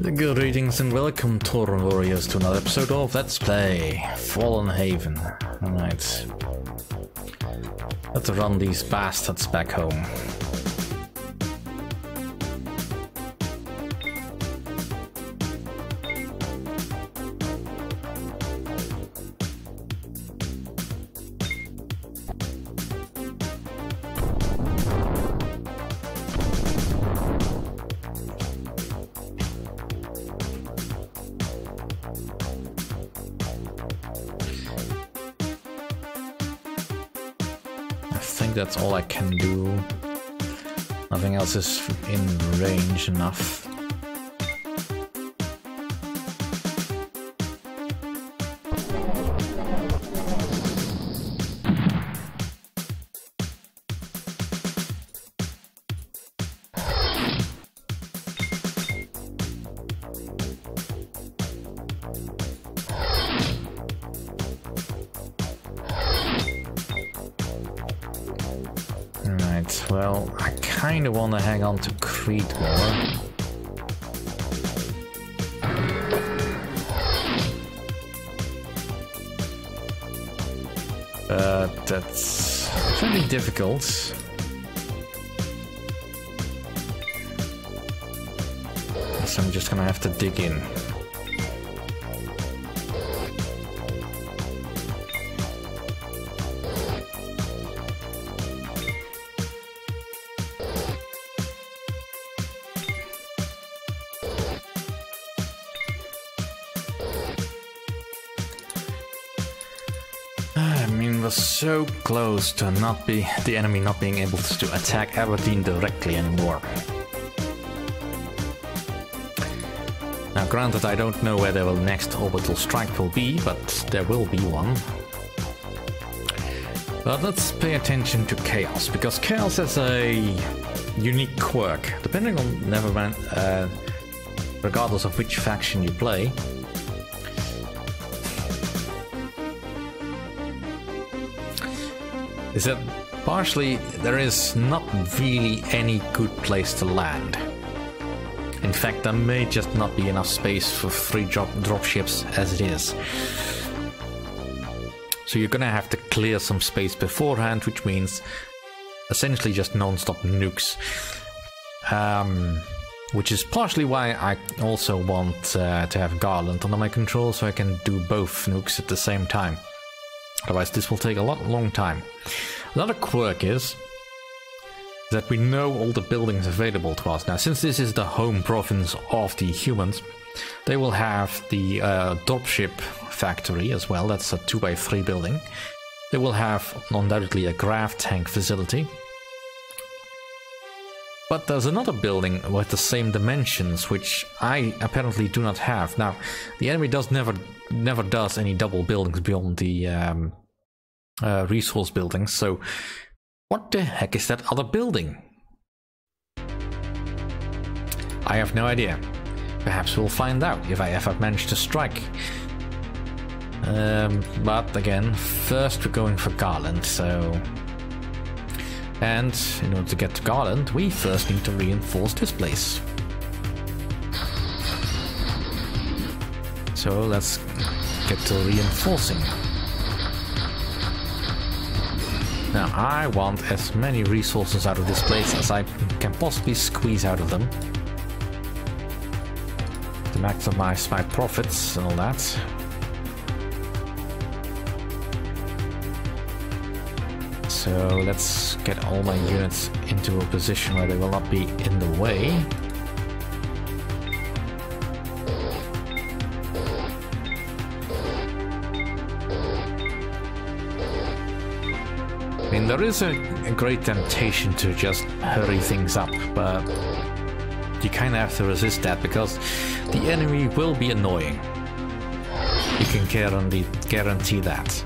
Good greetings and welcome, Tauran Warriors, to another episode of Let's Play Fallen Haven. Alright. Let's run these bastards back home. That's all I can do. Nothing else is in range enough. Well, I kind of want to hang on to Creed more. That's very difficult. So I'm just gonna have to dig in. So close to the enemy not being able to attack Aberdeen directly anymore. Now granted, I don't know where their next orbital strike will be, but there will be one. But let's pay attention to Chaos, because Chaos has a unique quirk. Depending on, never mind, regardless of which faction you play. Is that partially there is not really any good place to land. In fact, there may just not be enough space for three dropships as it is. So you're gonna have to clear some space beforehand, which means essentially just non-stop nukes. Which is partially why I also want to have Garland under my control, so I can do both nukes at the same time. Otherwise, this will take a long time. Another quirk is that we know all the buildings available to us. Now, since this is the home province of the humans, they will have the dropship factory as well. That's a 2x3 building. They will have undoubtedly a grav tank facility. But there's another building with the same dimensions, which I apparently do not have. Now, the enemy never does any double buildings beyond the resource buildings, so what the heck is that other building? I have no idea. Perhaps we'll find out if I ever manage to strike. But again, first we're going for Garland, so... And in order to get to Garland, we first need to reinforce this place. So let's get to reinforcing. Now I want as many resources out of this place as I can possibly squeeze out of them. To maximize my profits and all that. So let's get all my units into a position where they will not be in the way. I mean, there is a great temptation to just hurry things up, but you kind of have to resist that because the enemy will be annoying. You can guarantee that.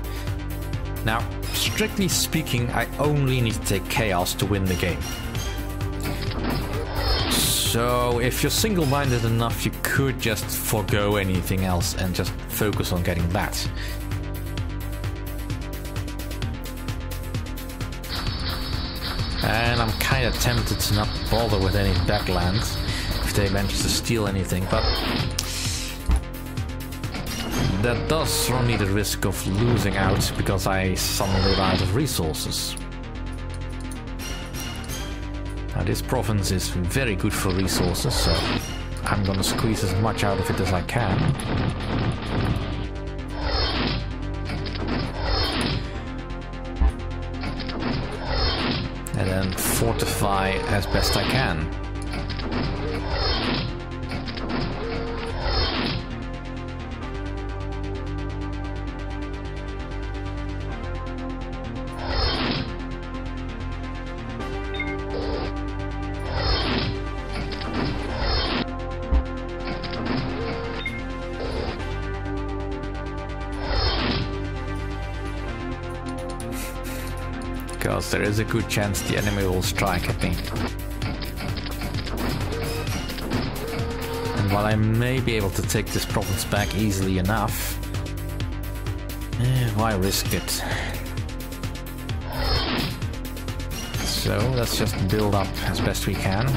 Now, strictly speaking, I only need to take Chaos to win the game. So if you're single-minded enough, you could just forego anything else and just focus on getting that. And I'm kind of tempted to not bother with any backlands. If if they manage to steal anything, but that does run me the risk of losing out because I suddenly run out of resources. Now this province is very good for resources, so I'm gonna squeeze as much out of it as I can. And then fortify as best I can. Because there is a good chance the enemy will strike at me. And while I may be able to take this province back easily enough, why risk it? So let's just build up as best we can.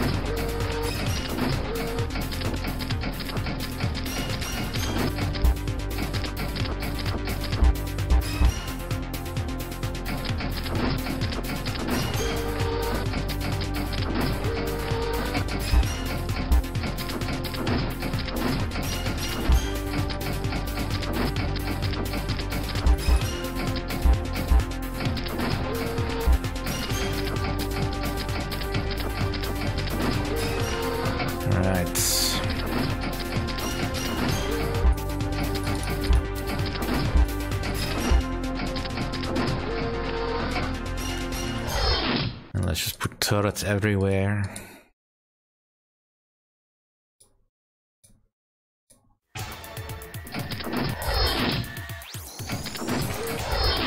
Turrets everywhere.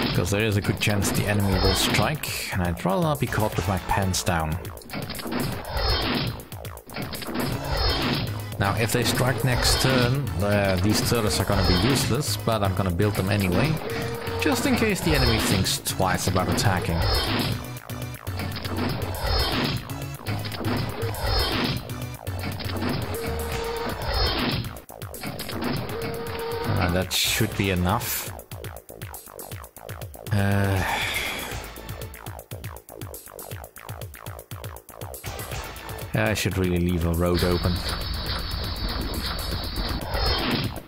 Because there is a good chance the enemy will strike, and I'd rather not be caught with my pants down. Now, if they strike next turn, these turrets are going to be useless, but I'm going to build them anyway, just in case the enemy thinks twice about attacking. That should be enough. I should really leave a road open.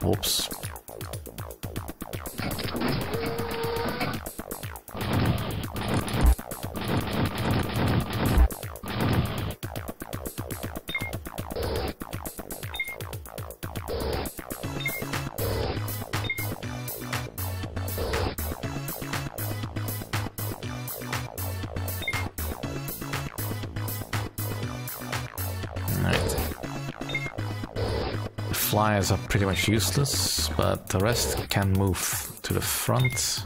Oops. Flyers are pretty much useless, but the rest can move to the front.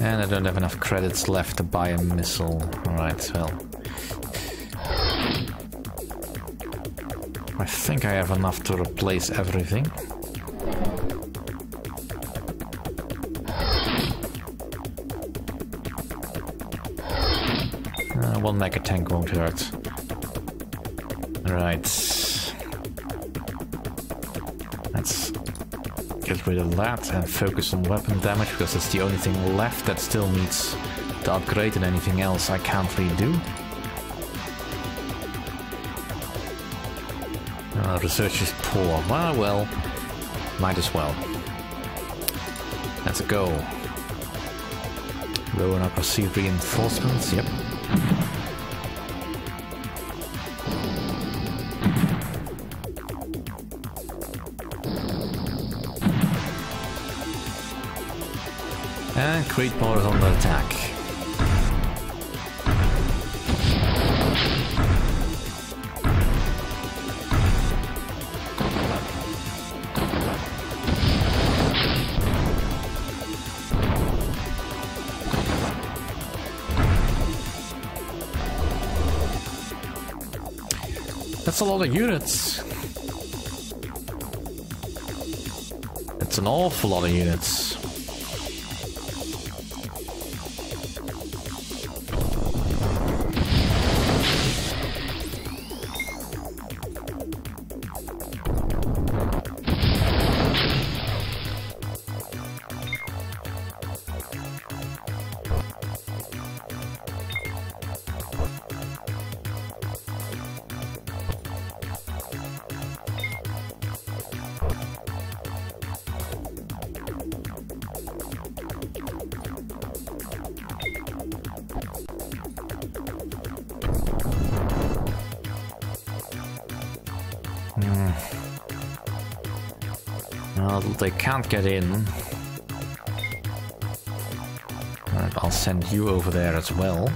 And I don't have enough credits left to buy a missile. Alright, well, I think I have enough to replace everything. One mecha tank won't hurt. Right. Let's get rid of that and focus on weapon damage because that's the only thing left that still needs to upgrade, and anything else I can't redo. Research is poor. Well, might as well. Let's go. Going up, receive reinforcements. Yep. And Creed more is on the attack. That's a lot of units. It's an awful lot of units. They can't get in. Alright, I'll send you over there as well.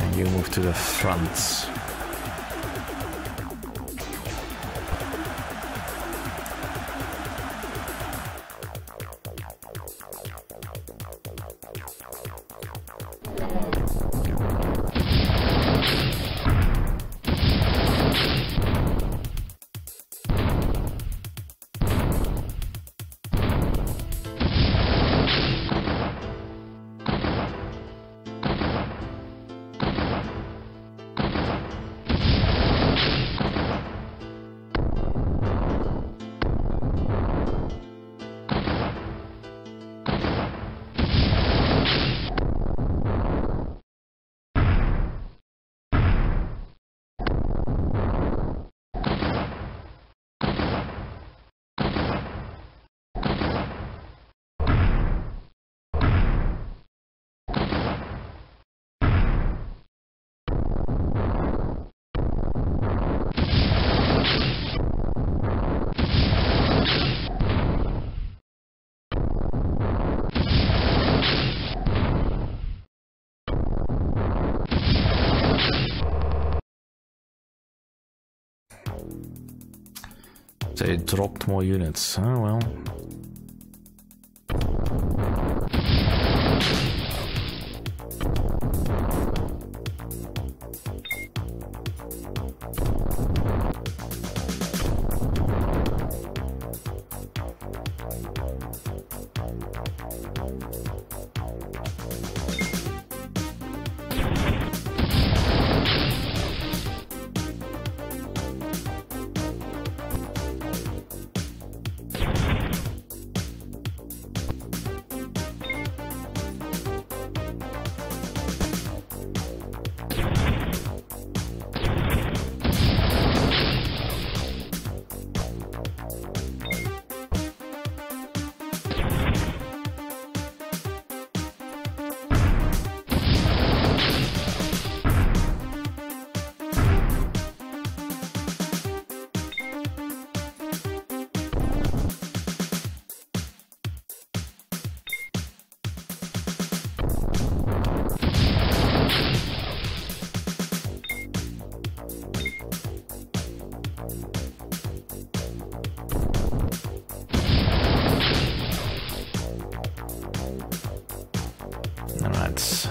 And you move to the front. They dropped more units. Oh well.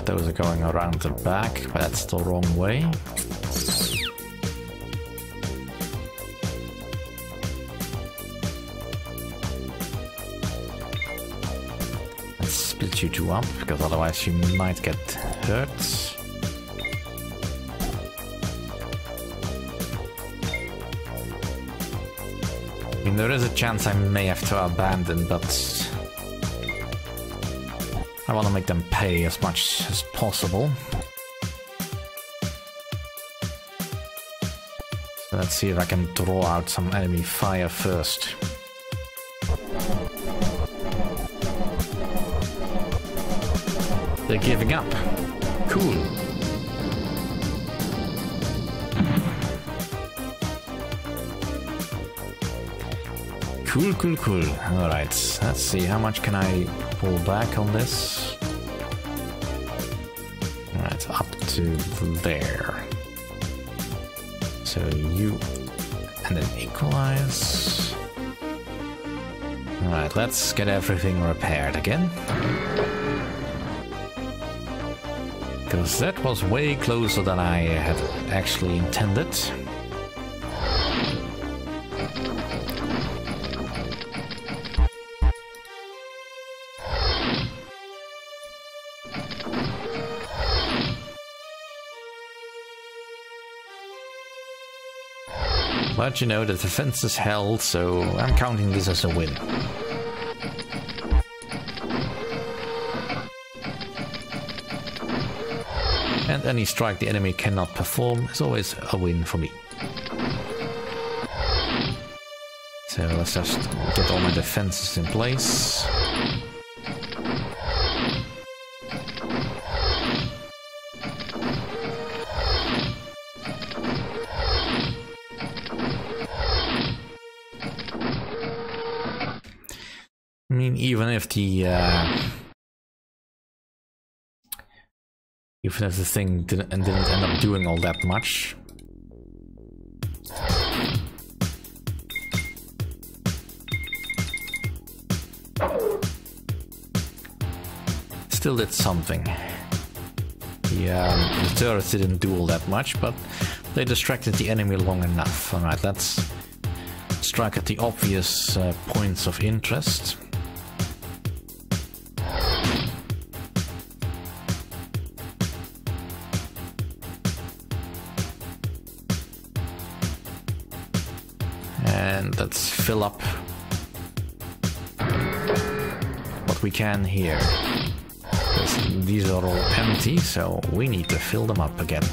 Those are going around the back, but that's the wrong way. Let's split you two up, because otherwise you might get hurt. I mean, there is a chance I may have to abandon, but I want to make them pay as much as possible. So let's see if I can draw out some enemy fire first. They're giving up. Cool. Cool, cool, cool. Alright, let's see, how much can I pull back on this? Alright, up to there. So you, and then equalize. Alright, let's get everything repaired again. Because that was way closer than I had actually intended. But you know, the defense is held, so I'm counting this as a win. And any strike the enemy cannot perform is always a win for me. So let's just get all my defenses in place. Even if the thing didn't end up doing all that much. Still did something. The turrets didn't do all that much, but they distracted the enemy long enough. Alright, let's strike at the obvious points of interest. Let's fill up what we can here. These are all empty, so we need to fill them up again.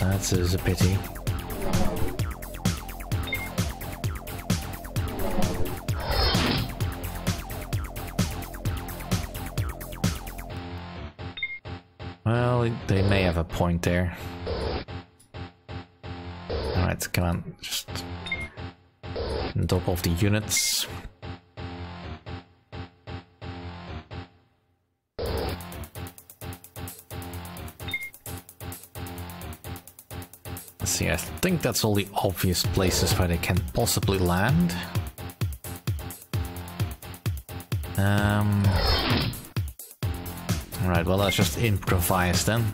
That is a pity. Well, they may have a point there. Alright, come on, just on top of the units. See, I think that's all the obvious places where they can possibly land. Alright, well, let's just improvise then.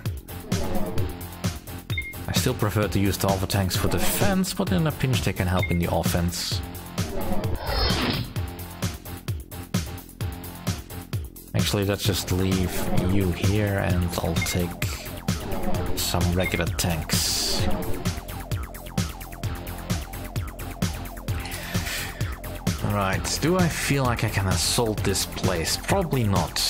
I still prefer to use the hover tanks for defense, but in a pinch they can help in the offense. Actually, let's just leave you here and I'll take some regular tanks. Right, do I feel like I can assault this place? Probably not.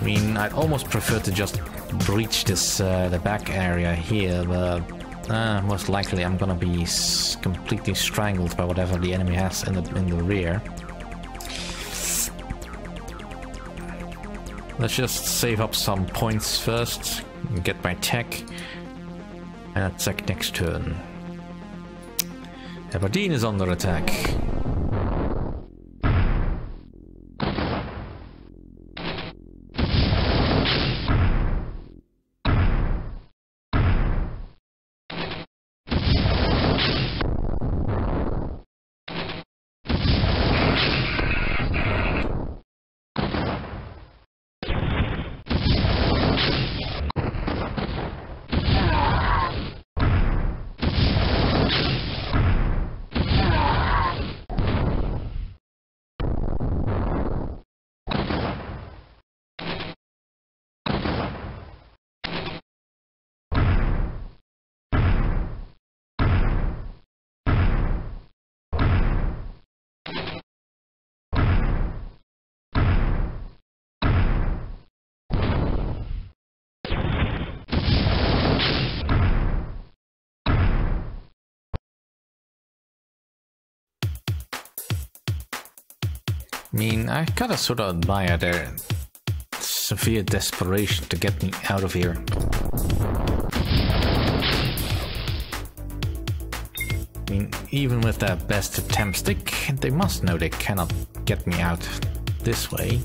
I mean, I'd almost prefer to just breach this the back area here, but most likely I'm gonna be completely strangled by whatever the enemy has in the rear. Let's just save up some points first, get my tech, and attack next turn. Aberdeen is under attack. I mean, I kinda sorta admire their severe desperation to get me out of here. I mean, even with their best attempts, they must know they cannot get me out this way.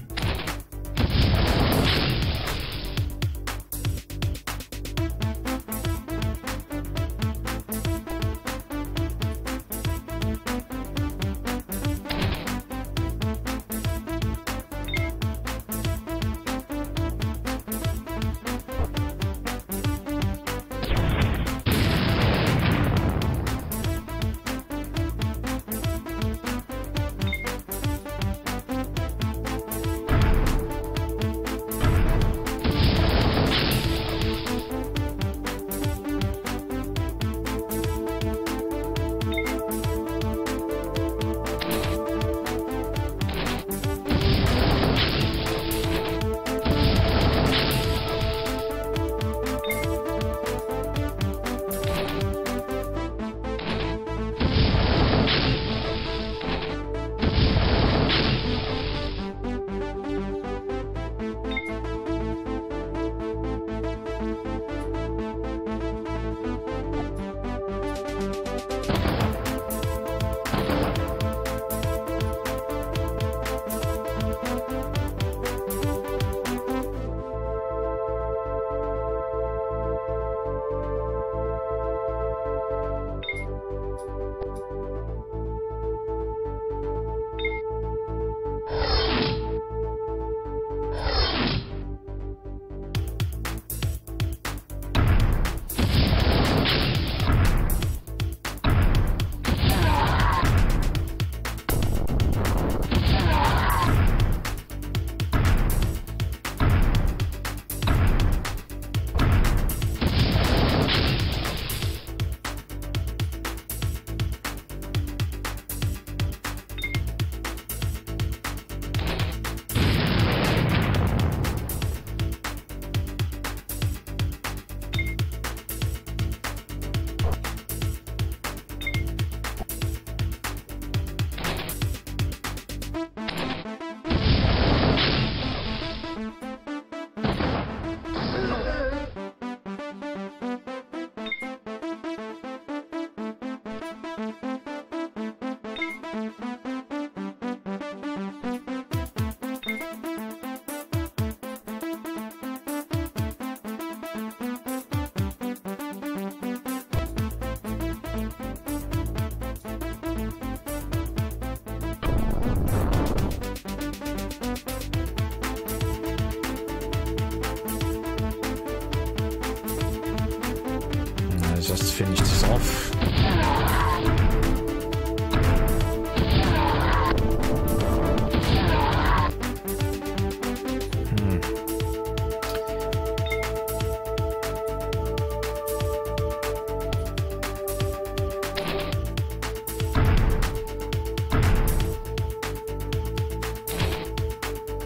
Just finish this off.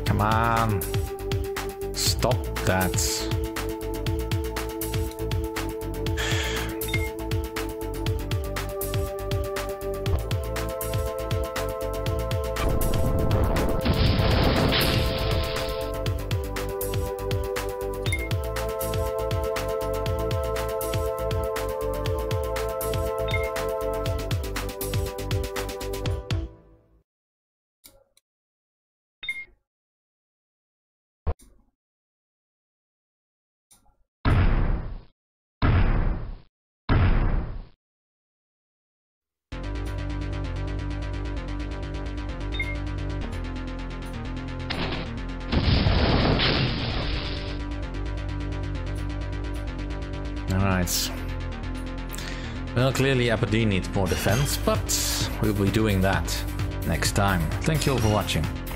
Come on. Stop that. Well, clearly Aberdeen needs more defense, but we'll be doing that next time. Thank you all for watching.